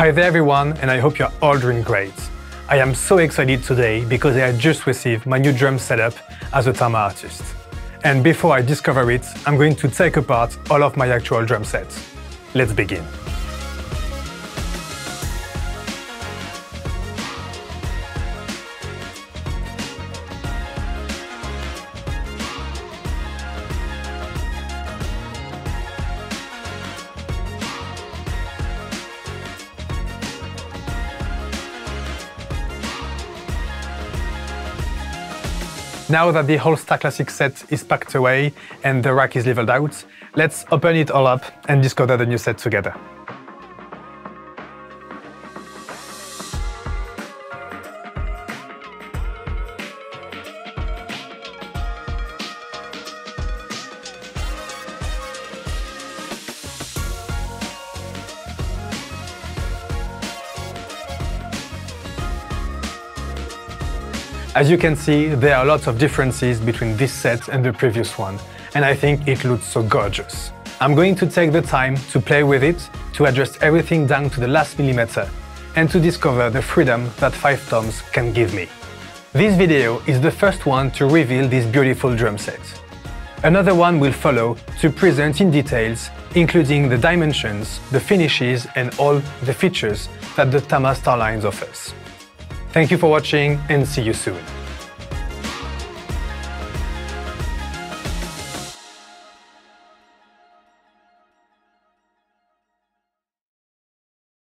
Hi there everyone, and I hope you're all doing great. I am so excited today because I just received my new drum setup as a Tama artist. And before I discover it, I'm going to take apart all of my actual drum sets. Let's begin. Now that the whole Star Classic set is packed away and the rack is leveled out, let's open it all up and discover the new set together. As you can see, there are lots of differences between this set and the previous one, and I think it looks so gorgeous. I'm going to take the time to play with it, to adjust everything down to the last millimeter, and to discover the freedom that 5 toms can give me. This video is the first one to reveal this beautiful drum set. Another one will follow to present in details, including the dimensions, the finishes, and all the features that the Tama Star lines offers. Thank you for watching, and see you soon.